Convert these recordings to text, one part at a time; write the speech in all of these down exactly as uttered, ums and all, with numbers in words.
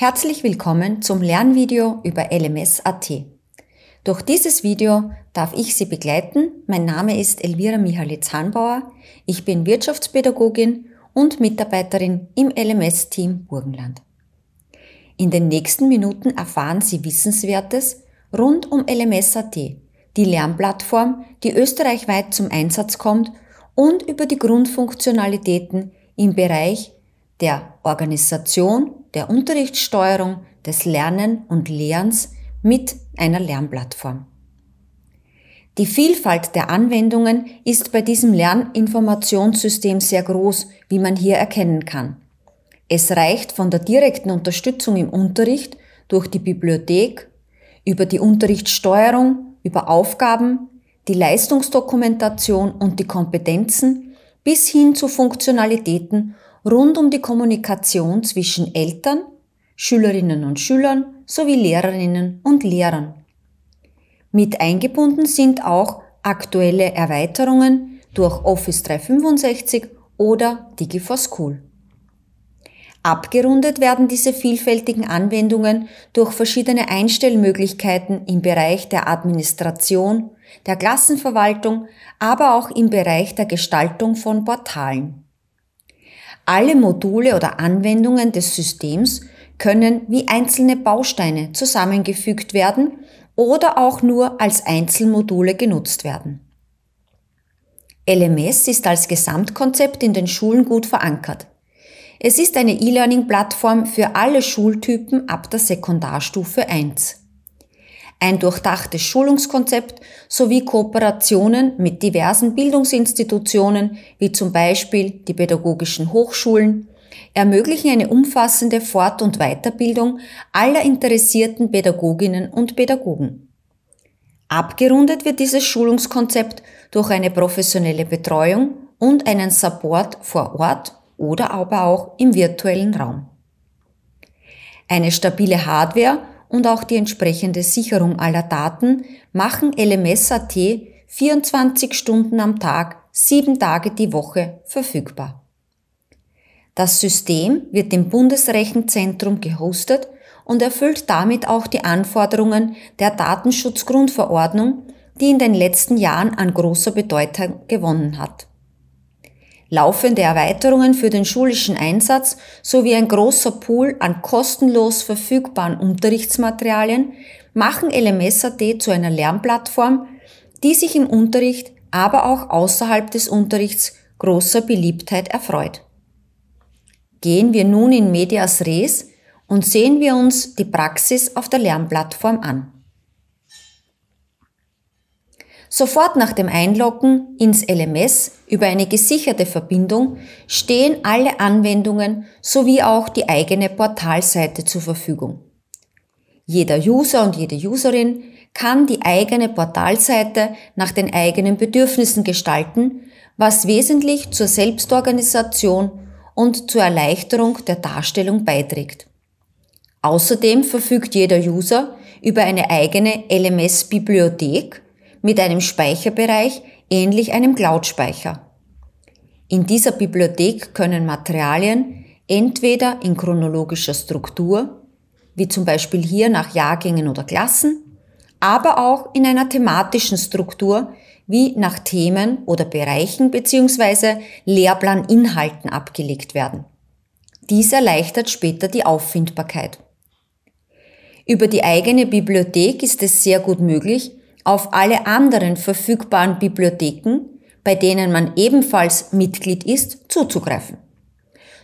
Herzlich willkommen zum Lernvideo über L M S punkt A T. Durch dieses Video darf ich Sie begleiten. Mein Name ist Elvira Michalitz-Hanbauer. Ich bin Wirtschaftspädagogin und Mitarbeiterin im L M S-Team Burgenland. In den nächsten Minuten erfahren Sie Wissenswertes rund um L M S punkt A T, die Lernplattform, die österreichweit zum Einsatz kommt, und über die Grundfunktionalitäten im Bereich der Organisation, der Unterrichtssteuerung, des Lernen und Lehrens mit einer Lernplattform. Die Vielfalt der Anwendungen ist bei diesem Lerninformationssystem sehr groß, wie man hier erkennen kann. Es reicht von der direkten Unterstützung im Unterricht durch die Bibliothek, über die Unterrichtssteuerung, über Aufgaben, die Leistungsdokumentation und die Kompetenzen bis hin zu Funktionalitäten rund um die Kommunikation zwischen Eltern, Schülerinnen und Schülern sowie Lehrerinnen und Lehrern. Mit eingebunden sind auch aktuelle Erweiterungen durch Office dreihundertfünfundsechzig oder Digi vier School. Abgerundet werden diese vielfältigen Anwendungen durch verschiedene Einstellmöglichkeiten im Bereich der Administration, der Klassenverwaltung, aber auch im Bereich der Gestaltung von Portalen. Alle Module oder Anwendungen des Systems können wie einzelne Bausteine zusammengefügt werden oder auch nur als Einzelmodule genutzt werden. L M S ist als Gesamtkonzept in den Schulen gut verankert. Es ist eine E-Learning-Plattform für alle Schultypen ab der Sekundarstufe eins. Ein durchdachtes Schulungskonzept sowie Kooperationen mit diversen Bildungsinstitutionen, wie zum Beispiel die pädagogischen Hochschulen, ermöglichen eine umfassende Fort- und Weiterbildung aller interessierten Pädagoginnen und Pädagogen. Abgerundet wird dieses Schulungskonzept durch eine professionelle Betreuung und einen Support vor Ort oder aber auch im virtuellen Raum. Eine stabile Hardware und auch die entsprechende Sicherung aller Daten machen L M S punkt A T vierundzwanzig Stunden am Tag, sieben Tage die Woche verfügbar. Das System wird im Bundesrechenzentrum gehostet und erfüllt damit auch die Anforderungen der Datenschutzgrundverordnung, die in den letzten Jahren an großer Bedeutung gewonnen hat. Laufende Erweiterungen für den schulischen Einsatz sowie ein großer Pool an kostenlos verfügbaren Unterrichtsmaterialien machen L M S punkt A T zu einer Lernplattform, die sich im Unterricht, aber auch außerhalb des Unterrichts großer Beliebtheit erfreut. Gehen wir nun in medias res und sehen wir uns die Praxis auf der Lernplattform an. Sofort nach dem Einloggen ins L M S über eine gesicherte Verbindung stehen alle Anwendungen sowie auch die eigene Portalseite zur Verfügung. Jeder User und jede Userin kann die eigene Portalseite nach den eigenen Bedürfnissen gestalten, was wesentlich zur Selbstorganisation und zur Erleichterung der Darstellung beiträgt. Außerdem verfügt jeder User über eine eigene L M S-Bibliothek mit einem Speicherbereich ähnlich einem Cloud-Speicher. In dieser Bibliothek können Materialien entweder in chronologischer Struktur, wie zum Beispiel hier nach Jahrgängen oder Klassen, aber auch in einer thematischen Struktur, wie nach Themen oder Bereichen bzw. Lehrplaninhalten abgelegt werden. Dies erleichtert später die Auffindbarkeit. Über die eigene Bibliothek ist es sehr gut möglich, auf alle anderen verfügbaren Bibliotheken, bei denen man ebenfalls Mitglied ist, zuzugreifen.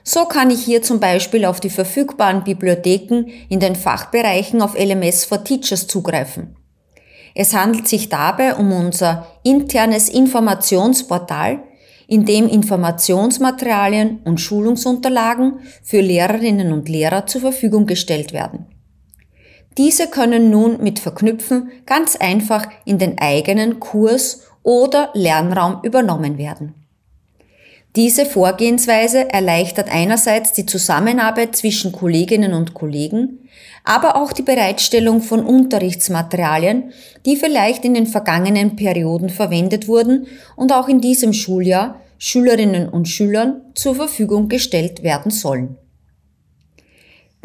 So kann ich hier zum Beispiel auf die verfügbaren Bibliotheken in den Fachbereichen auf L M S for Teachers zugreifen. Es handelt sich dabei um unser internes Informationsportal, in dem Informationsmaterialien und Schulungsunterlagen für Lehrerinnen und Lehrer zur Verfügung gestellt werden. Diese können nun mit Verknüpfen ganz einfach in den eigenen Kurs- oder Lernraum übernommen werden. Diese Vorgehensweise erleichtert einerseits die Zusammenarbeit zwischen Kolleginnen und Kollegen, aber auch die Bereitstellung von Unterrichtsmaterialien, die vielleicht in den vergangenen Perioden verwendet wurden und auch in diesem Schuljahr Schülerinnen und Schülern zur Verfügung gestellt werden sollen.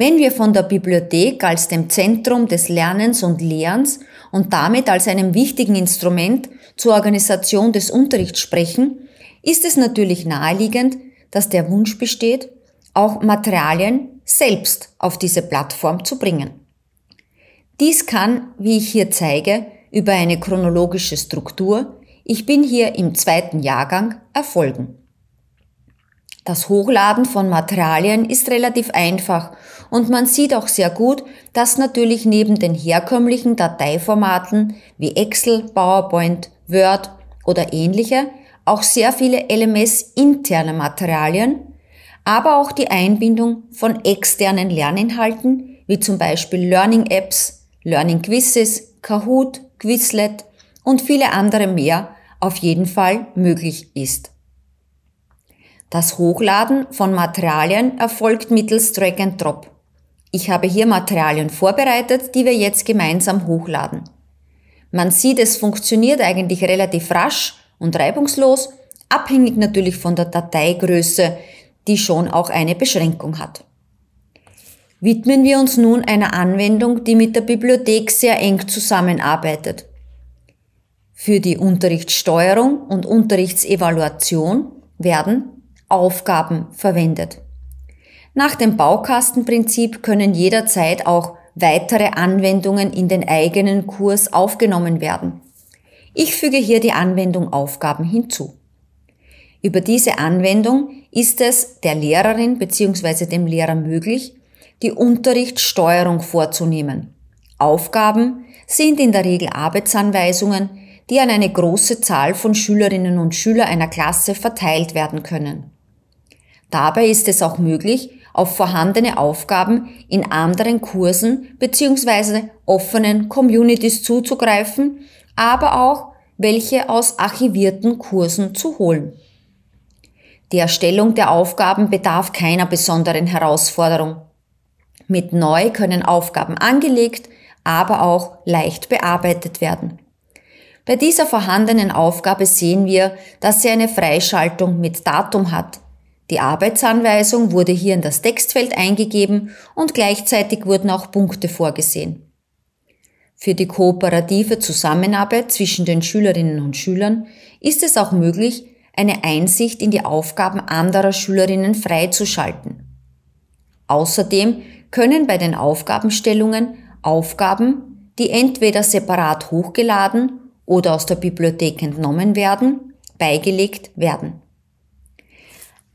Wenn wir von der Bibliothek als dem Zentrum des Lernens und Lehrens und damit als einem wichtigen Instrument zur Organisation des Unterrichts sprechen, ist es natürlich naheliegend, dass der Wunsch besteht, auch Materialien selbst auf diese Plattform zu bringen. Dies kann, wie ich hier zeige, über eine chronologische Struktur, ich bin hier im zweiten Jahrgang, erfolgen. Das Hochladen von Materialien ist relativ einfach und man sieht auch sehr gut, dass natürlich neben den herkömmlichen Dateiformaten wie Excel, PowerPoint, Word oder ähnliche auch sehr viele L M S-interne Materialien, aber auch die Einbindung von externen Lerninhalten wie zum Beispiel Learning-Apps, Learning-Quizzes, Kahoot, Quizlet und viele andere mehr auf jeden Fall möglich ist. Das Hochladen von Materialien erfolgt mittels Drag and Drop. Ich habe hier Materialien vorbereitet, die wir jetzt gemeinsam hochladen. Man sieht, es funktioniert eigentlich relativ rasch und reibungslos, abhängig natürlich von der Dateigröße, die schon auch eine Beschränkung hat. Widmen wir uns nun einer Anwendung, die mit der Bibliothek sehr eng zusammenarbeitet. Für die Unterrichtssteuerung und Unterrichtsevaluation werden Aufgaben verwendet. Nach dem Baukastenprinzip können jederzeit auch weitere Anwendungen in den eigenen Kurs aufgenommen werden. Ich füge hier die Anwendung Aufgaben hinzu. Über diese Anwendung ist es der Lehrerin bzw. dem Lehrer möglich, die Unterrichtssteuerung vorzunehmen. Aufgaben sind in der Regel Arbeitsanweisungen, die an eine große Zahl von Schülerinnen und Schülern einer Klasse verteilt werden können. Dabei ist es auch möglich, auf vorhandene Aufgaben in anderen Kursen bzw. offenen Communities zuzugreifen, aber auch welche aus archivierten Kursen zu holen. Die Erstellung der Aufgaben bedarf keiner besonderen Herausforderung. Mit neu können Aufgaben angelegt, aber auch leicht bearbeitet werden. Bei dieser vorhandenen Aufgabe sehen wir, dass sie eine Freischaltung mit Datum hat. Die Arbeitsanweisung wurde hier in das Textfeld eingegeben und gleichzeitig wurden auch Punkte vorgesehen. Für die kooperative Zusammenarbeit zwischen den Schülerinnen und Schülern ist es auch möglich, eine Einsicht in die Aufgaben anderer Schülerinnen freizuschalten. Außerdem können bei den Aufgabenstellungen Aufgaben, die entweder separat hochgeladen oder aus der Bibliothek entnommen werden, beigelegt werden.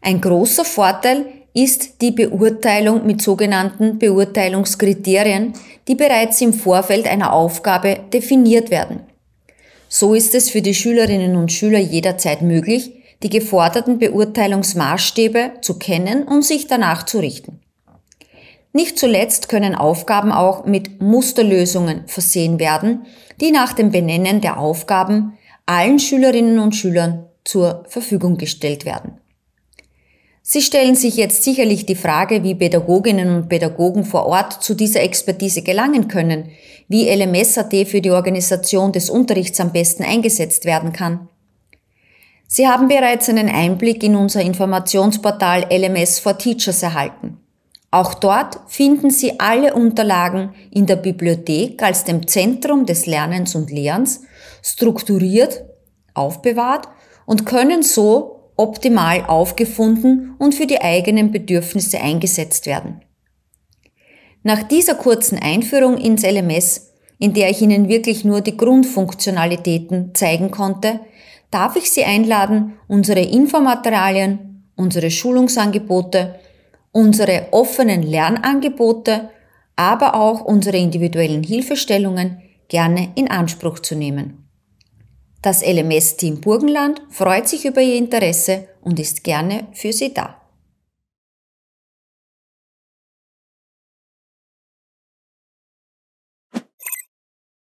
Ein großer Vorteil ist die Beurteilung mit sogenannten Beurteilungskriterien, die bereits im Vorfeld einer Aufgabe definiert werden. So ist es für die Schülerinnen und Schüler jederzeit möglich, die geforderten Beurteilungsmaßstäbe zu kennen und sich danach zu richten. Nicht zuletzt können Aufgaben auch mit Musterlösungen versehen werden, die nach dem Benennen der Aufgaben allen Schülerinnen und Schülern zur Verfügung gestellt werden. Sie stellen sich jetzt sicherlich die Frage, wie Pädagoginnen und Pädagogen vor Ort zu dieser Expertise gelangen können, wie L M S punkt A T für die Organisation des Unterrichts am besten eingesetzt werden kann. Sie haben bereits einen Einblick in unser Informationsportal L M S for Teachers erhalten. Auch dort finden Sie alle Unterlagen in der Bibliothek als dem Zentrum des Lernens und Lehrens strukturiert, aufbewahrt und können so optimal aufgefunden und für die eigenen Bedürfnisse eingesetzt werden. Nach dieser kurzen Einführung ins L M S, in der ich Ihnen wirklich nur die Grundfunktionalitäten zeigen konnte, darf ich Sie einladen, unsere Infomaterialien, unsere Schulungsangebote, unsere offenen Lernangebote, aber auch unsere individuellen Hilfestellungen gerne in Anspruch zu nehmen. Das L M S-Team Burgenland freut sich über Ihr Interesse und ist gerne für Sie da.